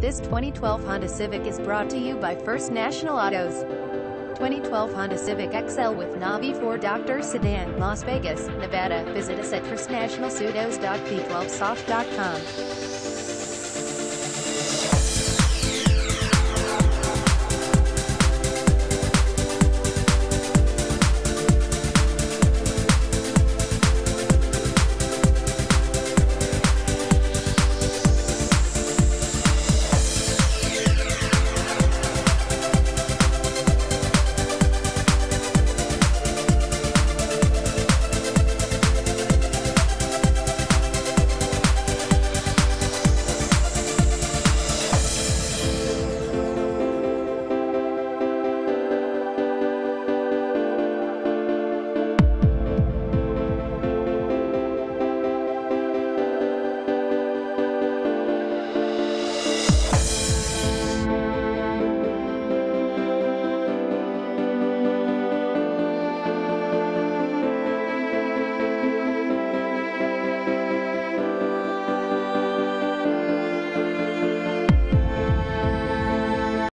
This 2012 Honda Civic is brought to you by First National Autos. 2012 Honda Civic XL with Navi 4-door sedan, Las Vegas, Nevada. Visit us at firstnationalautos.b12soft.com.